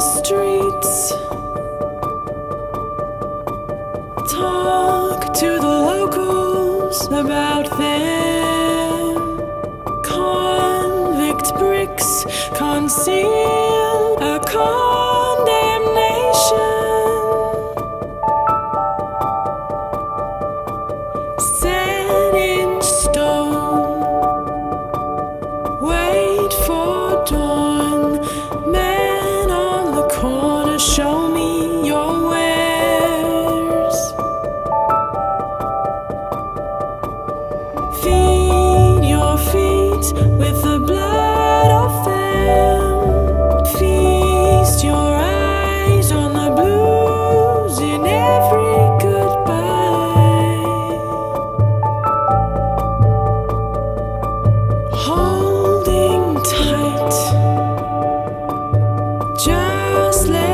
the streets, talk to the locals about them. Convict bricks conceal a condemnation set in stone. Wait for dawn, man. Show me your wares. Feed your feet with the blood of them. Feast your eyes on the blues in every goodbye. Holding tight, just let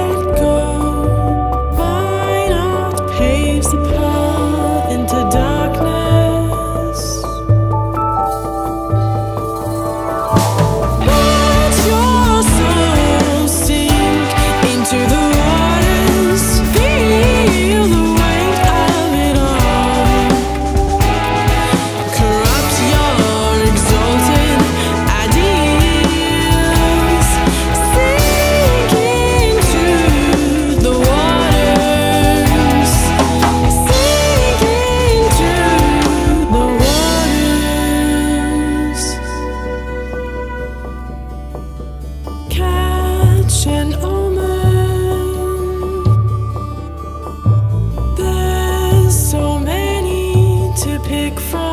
an omen. There's so many to pick from.